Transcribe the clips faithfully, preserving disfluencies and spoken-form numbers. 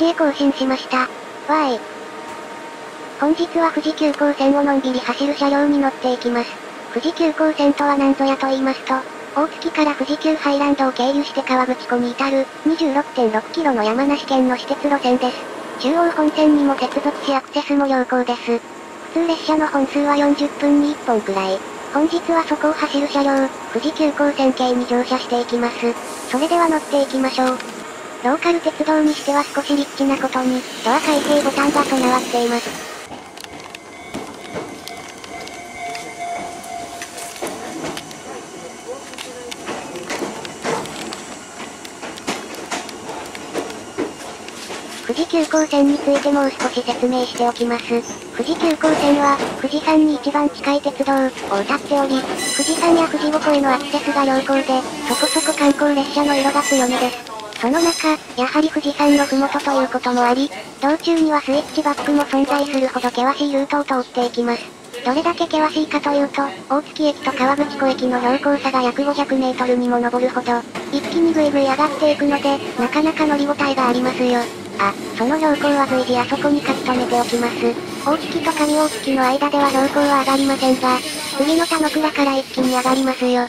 定更新しました。わーい。本日は富士急行線をのんびり走る車両に乗っていきます。富士急行線とは何ぞやと言いますと、大月から富士急ハイランドを経由して河口湖に至る にじゅうろくてんろくキロ の山梨県の私鉄路線です。中央本線にも接続しアクセスも良好です。普通列車の本数はよんじゅっぷんにいっぽんくらい。本日はそこを走る車両、富士急行線系に乗車していきます。それでは乗っていきましょう。ローカル鉄道にしては少しリッチなことに、ドア開閉ボタンが備わっています。富士急行線についてもう少し説明しておきます。富士急行線は、富士山に一番近い鉄道を謳っており、富士山や富士五湖へのアクセスが良好で、そこそこ観光列車の色が強めです。その中、やはり富士山のふもとということもあり、道中にはスイッチバックも存在するほど険しいルートを通っていきます。どれだけ険しいかというと、大月駅と河口湖駅の標高差が約ごひゃくメートルにも上るほど、一気にぐいぐい上がっていくので、なかなか乗り応えがありますよ。あ、その標高は随時あそこに書き留めておきます。大月と上大月の間では標高は上がりませんが、次の田野倉から一気に上がりますよ。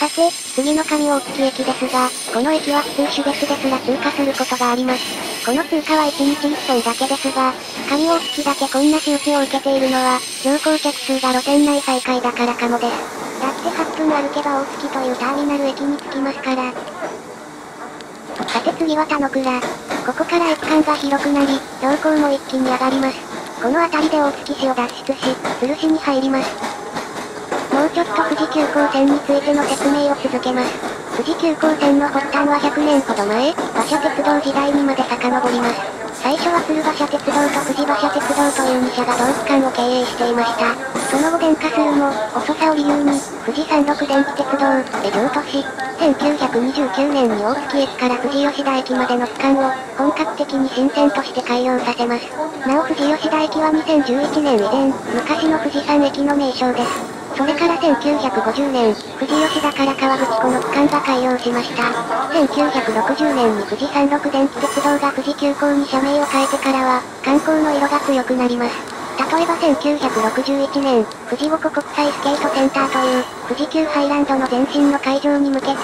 さて、次の上大月駅ですが、この駅は普通種別ですら通過することがあります。この通過はいちにちいっぽんだけですが、上大月だけこんな周知を受けているのは、乗降客数が路線内最下位だからかもです。だってはっぷん歩けば大月というターミナル駅に着きますから。さて次は田野倉。ここから駅間が広くなり、標高も一気に上がります。この辺りで大月市を脱出し、都留市に入ります。もうちょっと富士急行線についての説明を続けます。富士急行線の発端はひゃくねんほど前、馬車鉄道時代にまで遡ります。最初は鶴馬車鉄道と富士馬車鉄道というに社が同期間を経営していました。その後電化するも、遅さを理由に、富士山麓電気鉄道で譲渡し、せんきゅうひゃくにじゅうきゅうねんに大月駅から富士吉田駅までの区間を本格的に新線として開業させます。なお富士吉田駅はにせんじゅういちねん以前、昔の富士山駅の名称です。それからせんきゅうひゃくごじゅうねん、富士吉田から河口湖の区間が開業しました。せんきゅうひゃくろくじゅうねんに富士山麓電気鉄道が富士急行に社名を変えてからは、観光の色が強くなります。例えばせんきゅうひゃくろくじゅういちねん、富士五湖国際スケートセンターという、富士急ハイランドの前身の会場に向けて、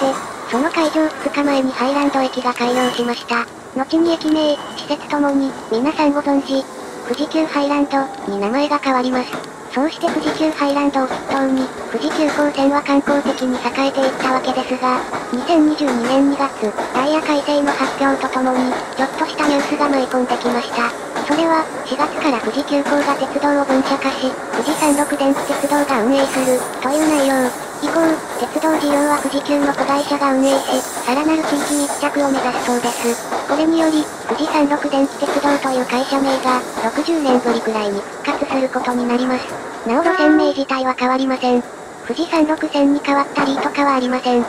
その会場ふつかまえにハイランド駅が開業しました。後に駅名、施設ともに、皆さんご存知、富士急ハイランドに名前が変わります。そうして富士急ハイランドを筆頭に、富士急行線は観光的に栄えていったわけですが、にせんにじゅうにねんにがつ、ダイヤ改正の発表とともに、ちょっとしたニュースが舞い込んできました。それは、しがつから富士急行が鉄道を分社化し、富士山麓電気鉄道が運営する、という内容。以降、鉄道事業は富士急の子会社が運営し、さらなる地域密着を目指すそうです。これにより、富士山麓電気鉄道という会社名が、ろくじゅうねんぶりくらいに復活することになります。なお路線名自体は変わりません。富士山麓線に変わったりとかはありません。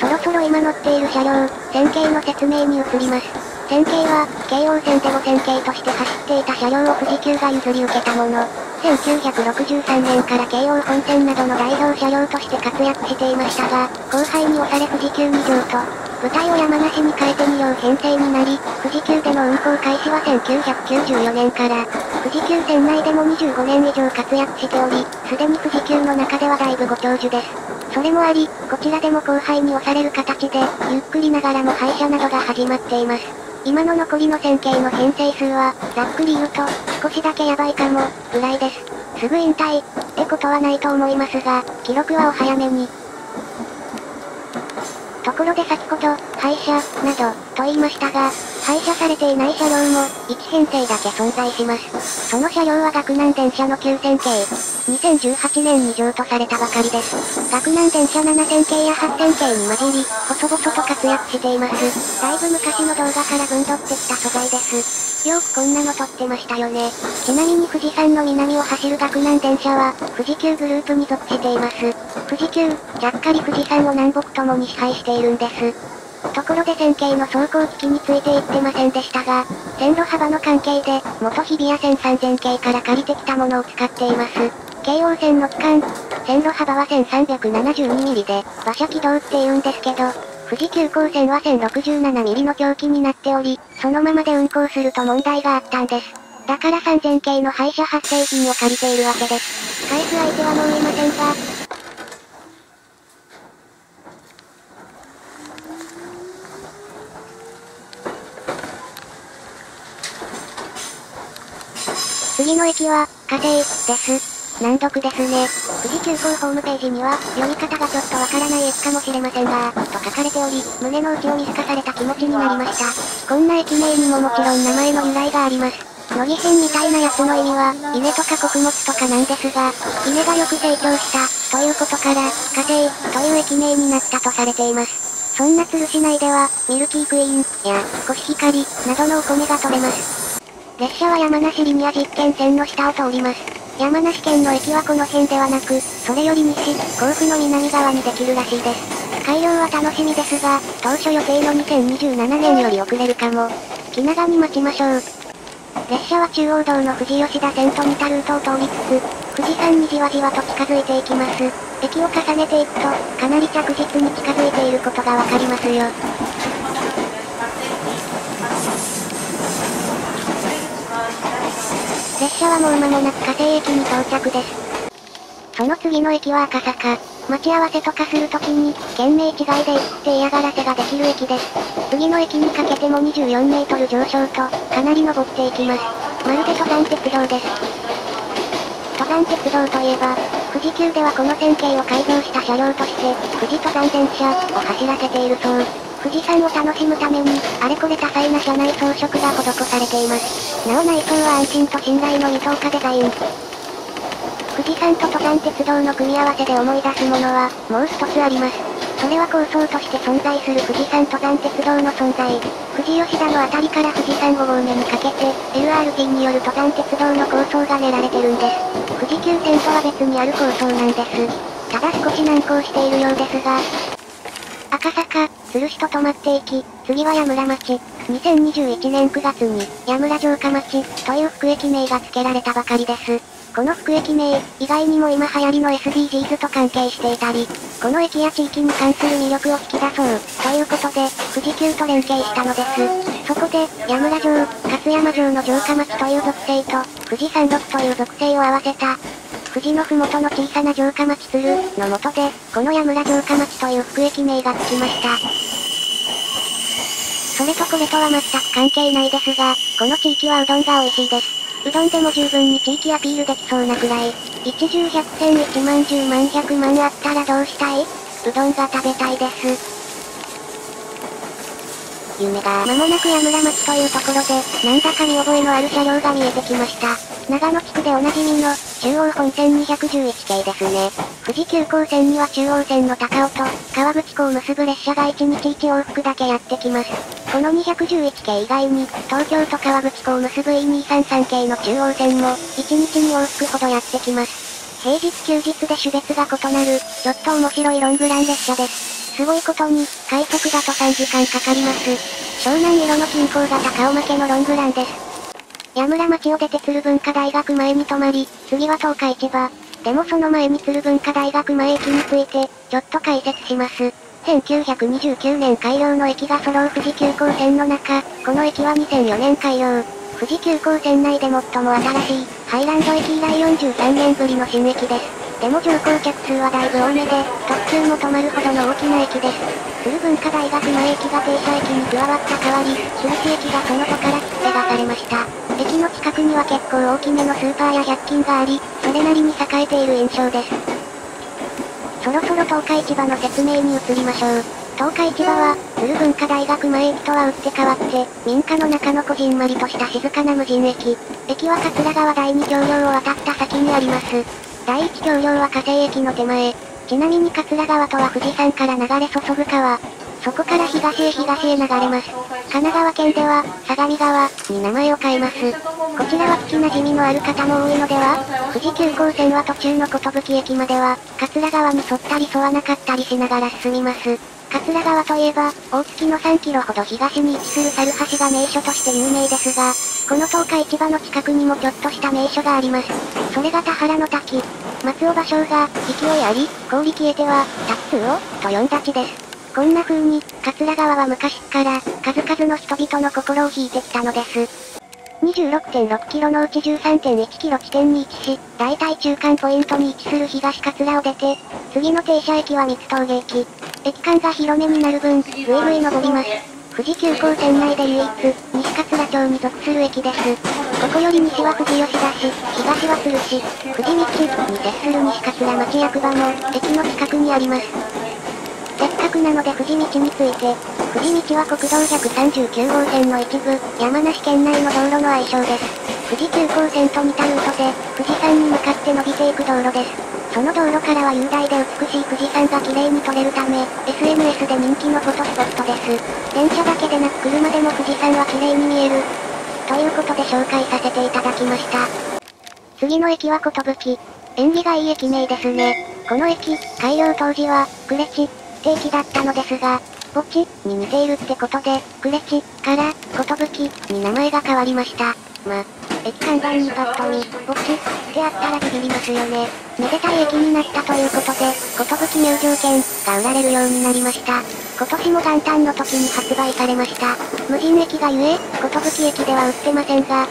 そろそろ今乗っている車両、線形の説明に移ります。線形は、京王線でごせん系として走っていた車両を富士急が譲り受けたもの。せんきゅうひゃくろくじゅうさんねんから京王本線などの代表車両として活躍していましたが、後輩に押され富士急に譲渡。部隊を山梨に変えてに両編成になり、富士急での運行開始はせんきゅうひゃくきゅうじゅうよねんから、富士急線内でもにじゅうごねん以上活躍しており、すでに富士急の中ではだいぶご長寿です。それもあり、こちらでも後輩に押される形で、ゆっくりながらも廃車などが始まっています。今の残りの線形の編成数は、ざっくり言うと、少しだけやばいかも、ぐらいです。すぐ引退、ってことはないと思いますが、記録はお早めに。ところで先ほど、廃車、など、と言いましたが、廃車されていない車両も、いち編成だけ存在します。その車両は岳南電車のきゅうせん系。にせんじゅうはちねんに譲渡されたばかりです。岳南電車ななせん系やはっせん系に混じり、細々と活躍しています。だいぶ昔の動画からぶんどってきた素材です。よくこんなの撮ってましたよね。ちなみに富士山の南を走る岳南電車は、富士急グループに属しています。富士急、ちゃっかり富士山を南北ともに支配しているんです。ところで線形の走行機器について言ってませんでしたが、線路幅の関係で、元日比谷線さんぜん系から借りてきたものを使っています。京王線の区間、線路幅はせんさんびゃくななじゅうにミリで、馬車軌道って言うんですけど、富士急行線はせんろくじゅうななミリの凶器になっており、そのままで運行すると問題があったんです。だからさんぜんけいの廃車発生品を借りているわけです。返す相手はもういませんが、次の駅は、火星、です。難読ですね。富士急行ホームページには、読み方がちょっとわからない駅かもしれませんが、と書かれており、胸の内を見透かされた気持ちになりました。こんな駅名にももちろん名前の由来があります。乃木編みたいなやつの意味は、稲とか穀物とかなんですが、稲がよく成長した、ということから、火星、という駅名になったとされています。そんな都留市内では、ミルキークイーン、や、コシヒカリ、などのお米が取れます。列車は山梨リニア実験線の下を通ります。山梨県の駅はこの辺ではなく、それより西、甲府の南側にできるらしいです。開業は楽しみですが、当初予定のにせんにじゅうななねんより遅れるかも。気長に待ちましょう。列車は中央道の富士吉田線と似たルートを通りつつ、富士山にじわじわと近づいていきます。駅を重ねていくと、かなり着実に近づいていることがわかりますよ。列車はもう間もなく火星駅に到着です。その次の駅は赤坂。待ち合わせとかするときに、県名違いで行って嫌がらせができる駅です。次の駅にかけてもにじゅうよんメートル上昇と、かなり登っていきます。まるで登山鉄道です。登山鉄道といえば、富士急ではこの線形を改造した車両として、富士登山電車を走らせているそう。富士山を楽しむために、あれこれ多彩な車内装飾が施されています。なお内装は安心と信頼の二等価デザイン。富士山と登山鉄道の組み合わせで思い出すものは、もう一つあります。それは構想として存在する富士山登山鉄道の存在。富士吉田のあたりから富士山ごごうめにかけて、エルアールティー による登山鉄道の構想が練られてるんです。富士急線とは別にある構想なんです。ただ少し難航しているようですが、赤坂、都留市と止まっていき、次は矢村町。にせんにじゅういちねんくがつに、矢村城下町、という副駅名が付けられたばかりです。この副駅名、以外にも今流行りの エスディージーズ と関係していたり、この駅や地域に関する魅力を引き出そう、ということで、富士急と連携したのです。そこで、矢村城、勝山城の城下町という属性と、富士山麓という属性を合わせた、富士のふもとの小さな城下町都留のもとで、この矢村城下町という副駅名がつきました。それとこれとは全く関係ないですが、この地域はうどんが美味しいです。うどんでも十分に地域アピールできそうなくらい、一十百千一万十万百万あったらどうしたい？うどんが食べたいです。夢が間もなく矢村町というところで、なんだか見覚えのある車両が見えてきました。長野地区でおなじみの、中央本線にひゃくじゅういちけいですね。富士急行線には中央線の高尾と、川口港を結ぶ列車がいちにちいち往復だけやってきます。このにひゃくじゅういちけい以外に、東京と川口港を結ぶ イーにひゃくさんじゅうさんけいの中央線も、いちにちに往復ほどやってきます。平日休日で種別が異なる、ちょっと面白いロングラン列車です。すごいことに、快速だとさんじかんかかります。湘南色の近郊が高尾負けのロングランです。矢村町を出て都留文化大学前に泊まり、次は東海市場。でもその前に都留文化大学前駅について、ちょっと解説します。せんきゅうひゃくにじゅうきゅうねん開業の駅が揃う富士急行線の中、この駅はにせんよねん開業。富士急行線内で最も新しい、ハイランド駅以来よんじゅうさんねんぶりの新駅です。でも乗降客数はだいぶ多めで、特急も止まるほどの大きな駅です。都留文化大学前駅が停車駅に加わった代わり、都留市駅がその後から切手がされました。駅の近くには結構大きめのスーパーや百均があり、それなりに栄えている印象です。そろそろ東海市場の説明に移りましょう。東海市場は、都留文化大学前駅とは打って変わって、民家の中のこじんまりとした静かな無人駅。駅は桂川だいにぎょうりょうを渡った先にあります。だいいちぎょうりょうは火星駅の手前。ちなみに桂川とは富士山から流れ注ぐ川。そこから東へ東へ流れます。神奈川県では、相模川に名前を変えます。こちらは聞き馴染みのある方も多いのでは？富士急行線は途中の寿駅までは、桂川に沿ったり沿わなかったりしながら進みます。桂川といえば、大月のさんキロほど東に位置する猿橋が名所として有名ですが、この東海市場の近くにもちょっとした名所があります。それが田原の滝。松尾芭蕉が、勢いあり、氷消えては、滝つおと呼んだ地です。こんな風に、桂川は昔っから、数々の人々の心を引いてきたのです。にじゅうろくてんろくキロのうち じゅうさんてんいちキロ地点に位置し、大体中間ポイントに位置する東桂を出て、次の停車駅は三ツ峠駅。駅間が広めになる分、ぐいぐい登ります。富士急行線内で唯一、西桂町に属する駅です。ここより西は富士吉田市、東は鶴市、富士見市に接する西桂町役場も、駅の近くにあります。せっかくなので富士道について、富士道は国道ひゃくさんじゅうきゅうごうせんの一部、山梨県内の道路の愛称です。富士急行線と似たルートで、富士山に向かって伸びていく道路です。その道路からは雄大で美しい富士山が綺麗に撮れるため、エスエヌエス で人気のフォトスポットです。電車だけでなく車でも富士山は綺麗に見える。ということで紹介させていただきました。次の駅は寿。縁起がいい駅名ですね。この駅、開業当時は、呉地って駅だったのですが、墓地に似ているってことで、呉地から、寿に名前が変わりました。ま、駅看板にパッと見、墓地ってあったらビビりますよね。めでたい駅になったということで、寿入場券が売られるようになりました。今年も元旦の時に発売されました。無人駅がゆえ、寿駅では売ってませんが、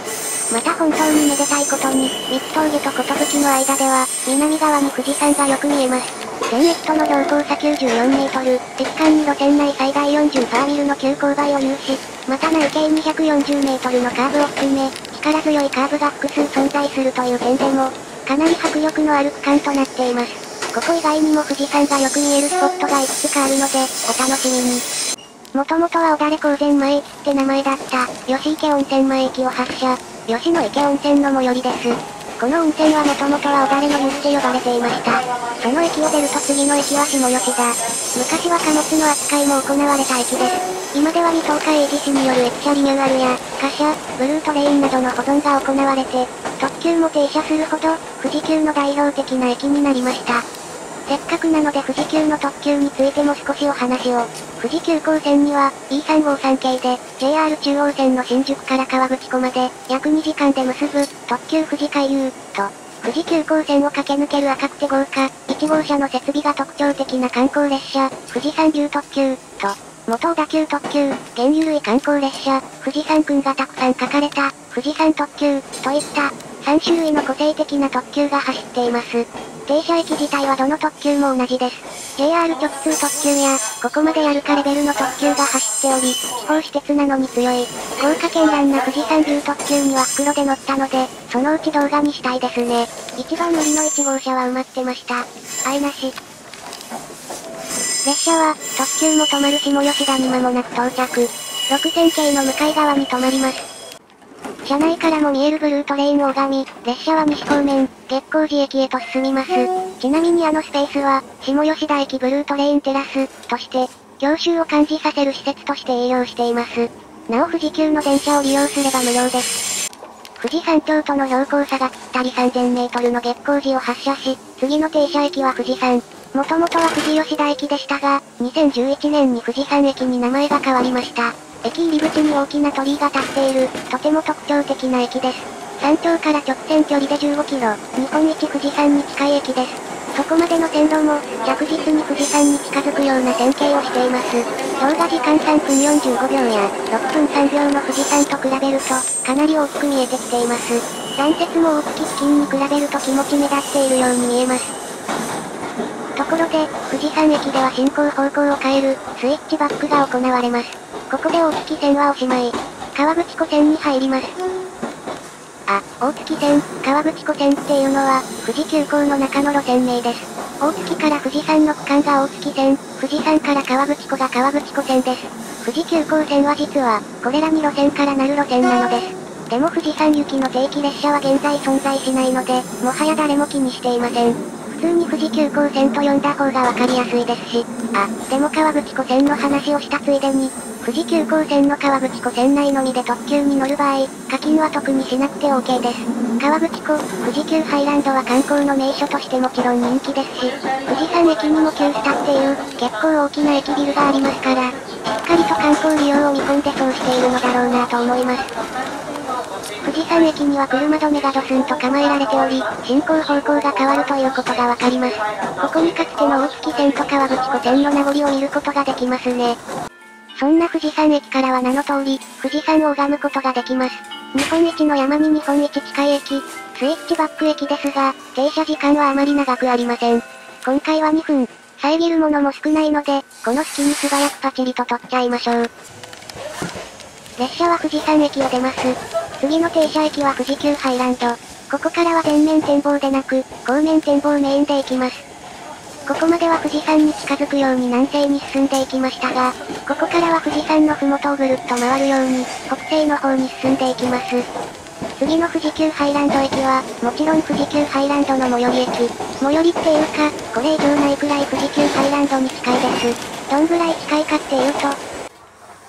また本当にめでたいことに、三ツ峠と寿の間では、南側に富士山がよく見えます。全駅との標高差きゅうじゅうよんメートル、駅間に路線内最大よんじゅうパーミルの急勾配を有し、また内径にひゃくよんじゅうメートルのカーブを含め、力強いカーブが複数存在するという点でも、かなり迫力のある区間となっています。ここ以外にも富士山がよく見えるスポットがいくつかあるので、お楽しみに。もともとは小樽高専前駅って名前だった、吉池温泉前駅を発車、吉野池温泉の最寄りです。この温泉はもともとは小樽の湯って呼ばれていました。その駅を出ると次の駅は下吉田。昔は貨物の扱いも行われた駅です。今では東海エイジ市による駅舎リニューアルや、貨車、ブルートレインなどの保存が行われて、特急も停車するほど、富士急の代表的な駅になりました。せっかくなので富士急の特急についても少しお話を。富士急行線には イーさんごさん 系で ジェイアール 中央線の新宿から河口湖まで約にじかんで結ぶ特急富士海遊と富士急行線を駆け抜ける赤くて豪華いちごうしゃの設備が特徴的な観光列車富士山牛特急と元小田急特急、現ゆるい観光列車、富士山くんがたくさん書かれた富士山特急といったさんしゅるいの個性的な特急が走っています。停車駅自体はどの特急も同じです。ジェイアール 直通特急や、ここまでやるかレベルの特急が走っており、地方私鉄なのに強い。豪華絢爛な富士山牛特急には袋で乗ったので、そのうち動画にしたいですね。一番乗りのいちごうしゃは埋まってました。あいなし。列車は、特急も止まる下吉田に間もなく到着。ろくせんけいの向かい側に止まります。車内からも見えるブルートレインを拝み、列車は西方面、月光寺駅へと進みます。ちなみにあのスペースは、下吉田駅ブルートレインテラス、として、郷愁を感じさせる施設として営業しています。なお富士急の電車を利用すれば無料です。富士山頂との標高差がぴったりさんぜんメートルの月光寺を発車し、次の停車駅は富士山。もともとは富士吉田駅でしたが、にせんじゅういちねんに富士山駅に名前が変わりました。駅入り口に大きな鳥居が立っている、とても特徴的な駅です。山頂から直線距離でじゅうごキロ、日本一富士山に近い駅です。そこまでの線路も、着実に富士山に近づくような線形をしています。動画時間さんぷんよんじゅうごびょうや、ろっぷんさんびょうの富士山と比べると、かなり大きく見えてきています。残雪も大月付近に比べると気持ち目立っているように見えます。ところで、富士山駅では進行方向を変える、スイッチバックが行われます。ここで大月線はおしまい。河口湖線に入ります。あ、大月線、河口湖線っていうのは、富士急行の中の路線名です。大月から富士山の区間が大月線、富士山から河口湖が河口湖線です。富士急行線は実は、これらに路線からなる路線なのです。でも富士山行きの定期列車は現在存在しないので、もはや誰も気にしていません。普通に富士急行線と呼んだ方がわかりやすいですし、あ、でも河口湖線の話をしたついでに、富士急行線の河口湖線内のみで特急に乗る場合、課金は特にしなくて オーケー です。河口湖、富士急ハイランドは観光の名所としてもちろん人気ですし、富士山駅にも旧スタっていう、結構大きな駅ビルがありますから、しっかりと観光利用を見込んでそうしているのだろうなと思います。富士山駅には車止めがドスンと構えられており、進行方向が変わるということがわかります。ここにかつての大月線と川口湖線の名残を見ることができますね。そんな富士山駅からは名の通り、富士山を拝むことができます。日本一の山に日本一近い駅、スイッチバック駅ですが、停車時間はあまり長くありません。今回はにふん、遮るものも少ないので、この隙に素早くパチリと撮っちゃいましょう。列車は富士山駅を出ます。次の停車駅は富士急ハイランド。ここからは前面展望でなく、後面展望メインで行きます。ここまでは富士山に近づくように南西に進んでいきましたが、ここからは富士山の麓をぐるっと回るように、北西の方に進んでいきます。次の富士急ハイランド駅は、もちろん富士急ハイランドの最寄り駅。最寄りっていうか、これ以上ないくらい富士急ハイランドに近いです。どんぐらい近いかっていうと、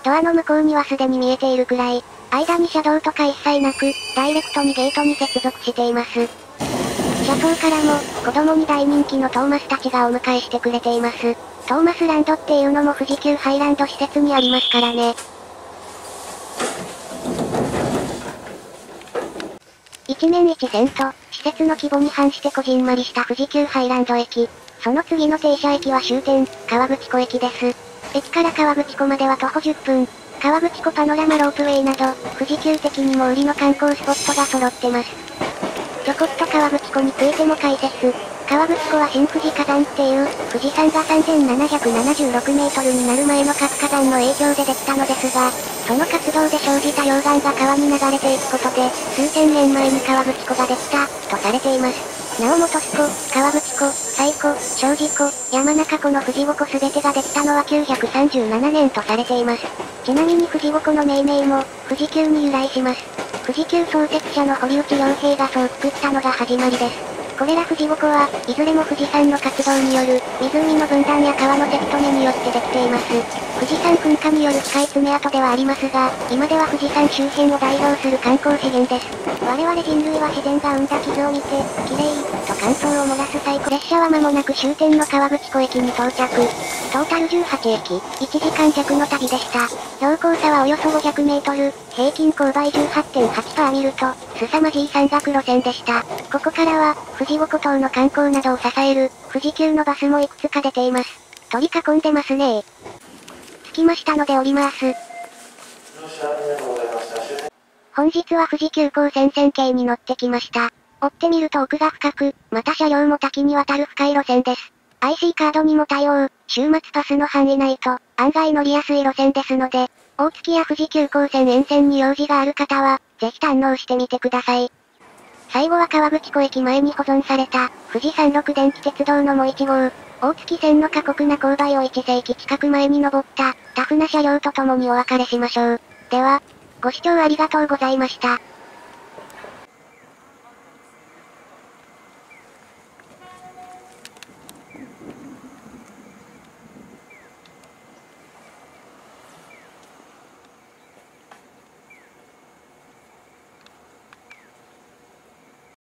ドアの向こうにはすでに見えているくらい、間に車道とか一切なく、ダイレクトにゲートに接続しています。車窓からも、子供に大人気のトーマスたちがお迎えしてくれています。トーマスランドっていうのも富士急ハイランド施設にありますからね。一面一線と、施設の規模に反してこじんまりした富士急ハイランド駅。その次の停車駅は終点、河口湖駅です。駅から河口湖までは徒歩じゅっぷん。河口湖パノラマロープウェイなど、富士急的にも売りの観光スポットが揃ってます。ちょこっと河口湖についても解説。河口湖は新富士火山っていう、富士山がさんぜんななひゃくななじゅうろくメートルになる前の活火山の影響でできたのですが、その活動で生じた溶岩が川に流れていくことで、数千年前に河口湖ができた、とされています。なお本栖湖、河口湖、西湖、庄司湖、山中湖の富士五湖すべてができたのはきゅうひゃくさんじゅうななねんとされています。ちなみに富士五湖の命名も、富士急に由来します。富士急創設者の堀内良平がそう作ったのが始まりです。これら富士五湖は、いずれも富士山の活動による、湖の分断や川のせき止めによってできています。富士山噴火による深い爪痕ではありますが、今では富士山周辺を代表する観光資源です。我々人類は自然が生んだ傷を見て、綺麗と感想を漏らす最高。列車は間もなく終点の河口湖駅に到着。トータルじゅうはちえき、いちじかんじゃくの旅でした。標高差はおよそごひゃくメートル、平均勾配 じゅうはちてんはちパーセント 見ると、凄まじい山岳路線でした。ここからは、富士五湖等の観光などを支える、富士急のバスもいくつか出ています。取り囲んでますねー。着きましたので降ります。本日は富士急行線線形に乗ってきました。追ってみると奥が深く、また車両も多岐にわたる深い路線です。アイシー カードにも対応、週末パスの範囲内と、案外乗りやすい路線ですので、大月や富士急行線沿線に用事がある方は、ぜひ堪能してみてください。最後は河口湖駅前に保存された、富士山麓電気鉄道のもういちごう、大月線の過酷な勾配をいっせいき近く前に登った、タフな車両と共にお別れしましょう。では、ご視聴ありがとうございました。